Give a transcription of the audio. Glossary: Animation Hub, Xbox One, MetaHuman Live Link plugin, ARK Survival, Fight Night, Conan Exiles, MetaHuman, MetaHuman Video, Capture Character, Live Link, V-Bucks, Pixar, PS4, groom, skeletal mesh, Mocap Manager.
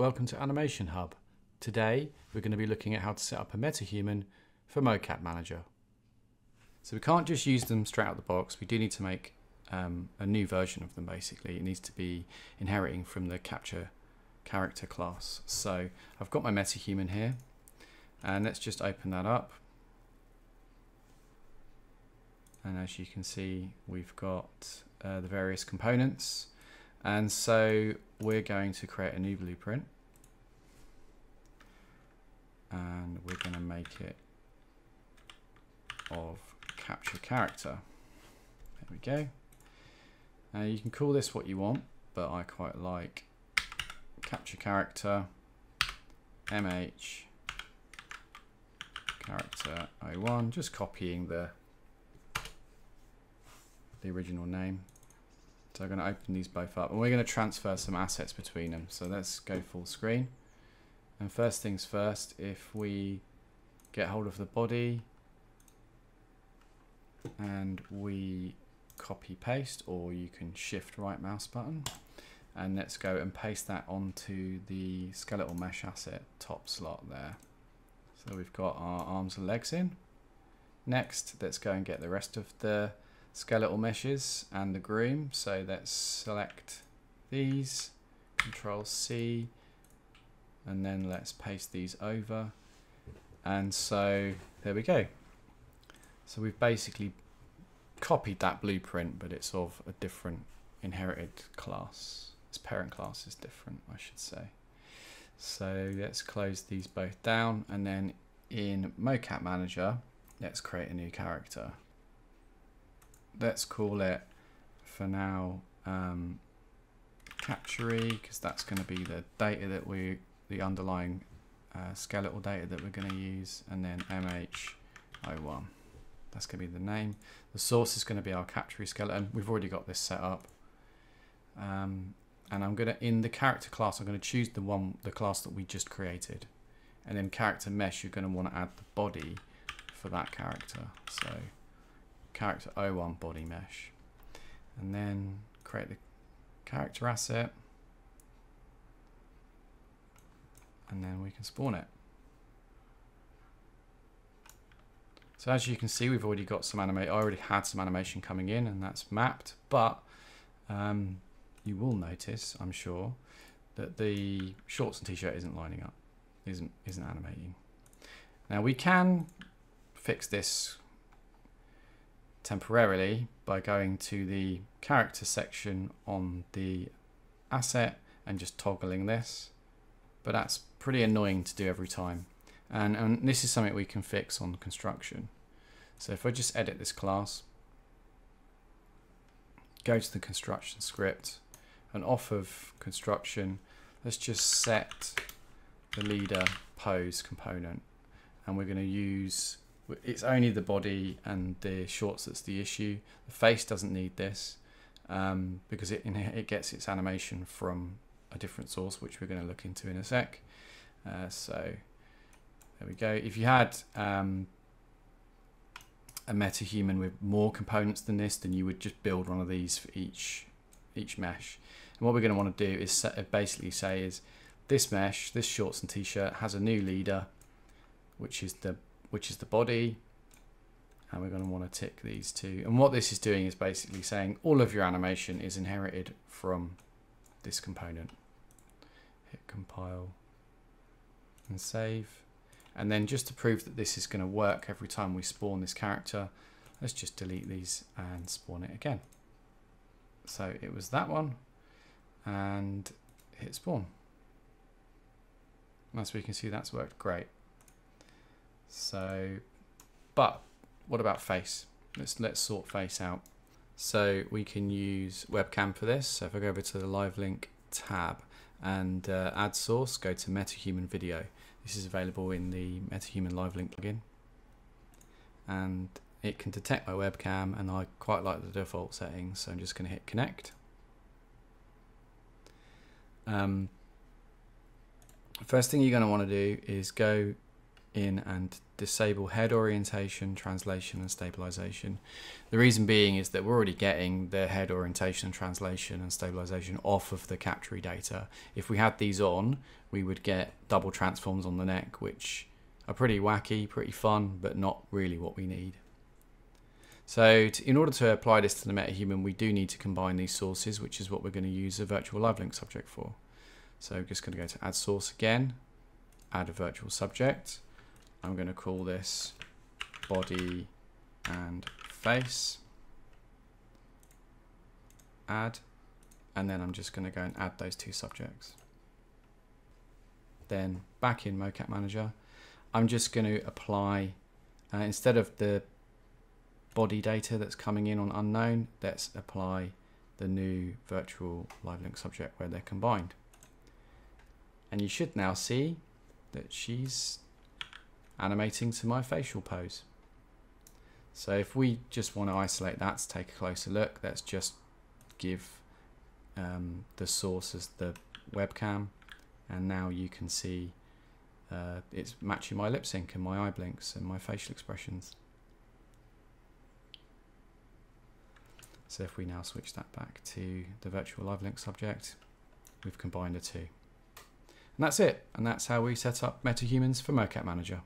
Welcome to Animation Hub. Today we're going to be looking at how to set up a MetaHuman for Mocap Manager. So we can't just use them straight out of the box, we do need to make a new version of them basically. It needs to be inheriting from the Capture Character class. So I've got my MetaHuman here and let's just open that up. And as you can see, we've got the various components. And so we're going to create a new blueprint and we're going to make it of Capture Character. There we go. Now you can call this what you want, but I quite like Capture Character MH Character 01, just copying the original name. So I'm going to open these both up and we're going to transfer some assets between them. So let's go full screen. And first things first, if we get hold of the body and we copy paste, or you can shift right mouse button, and let's go and paste that onto the skeletal mesh asset top slot there. So we've got our arms and legs in. Next, let's go and get the rest of the skeletal meshes and the groom. So let's select these, Control C, and then let's paste these over. And so there we go. So we've basically copied that blueprint, but it's of a different inherited class. Its parent class is different, I should say. So let's close these both down, and then in Mocap Manager, let's create a new character. Let's call it, for now, Capture, because that's going to be the data that the underlying skeletal data that we're going to use, and then MH01. That's going to be the name. The source is going to be our Capture skeleton. We've already got this set up, and I'm going to, in the character class, I'm going to choose the class that we just created, and then character mesh. You're going to want to add the body for that character. So character 01 body mesh, and then create the character asset, and then we can spawn it. So as you can see, we've already got some animation. I already had some animation coming in, and that's mapped. But you will notice, I'm sure, that the shorts and t-shirt isn't lining up, isn't animating. Now we can fix this temporarily by going to the character section on the asset and just toggling this, but that's pretty annoying to do every time, and this is something we can fix on construction. So if I just edit this class, go to the construction script, and off of construction let's just set the leader pose component, and we're going to use, it's only the body and the shorts that's the issue. The face doesn't need this because it gets its animation from a different source, which we're going to look into in a sec. So there we go. If you had a MetaHuman with more components than this, then you would just build one of these for each mesh. And what we're going to want to do is basically say is this mesh, this shorts and t-shirt, has a new leader, which is the body, and we're going to want to tick these two. And what this is doing is basically saying all of your animation is inherited from this component. Hit compile and save. And then just to prove that this is going to work every time we spawn this character, let's just delete these and spawn it again. So it was that one, and hit spawn. And as we can see, that's worked great. So, but what about face? Let's sort face out. So we can use webcam for this. So if I go over to the Live Link tab and add source, go to MetaHuman Video. This is available in the MetaHuman Live Link plugin, and it can detect my webcam, and I quite like the default settings, so I'm just going to hit connect. First thing you're going to want to do is go in and disable head orientation, translation, and stabilization. The reason being is that we're already getting the head orientation, translation, and stabilization off of the capture data. If we had these on, we would get double transforms on the neck, which are pretty wacky, pretty fun, but not really what we need. So in order to apply this to the MetaHuman, we do need to combine these sources, which is what we're going to use a virtual live link subject for. So I'm just going to go to add source again, add a virtual subject. I'm going to call this body and face, add, and then I'm just going to go and add those two subjects. Then back in Mocap Manager, I'm just going to apply, instead of the body data that's coming in on unknown, let's apply the new virtual live link subject where they're combined. And you should now see that she's animating to my facial pose. So if we just want to isolate that to take a closer look, let's just give the source as the webcam, and now you can see it's matching my lip sync and my eye blinks and my facial expressions. So if we now switch that back to the virtual live link subject, we've combined the two. And that's it. And that's how we set up MetaHumans for Mocap Manager.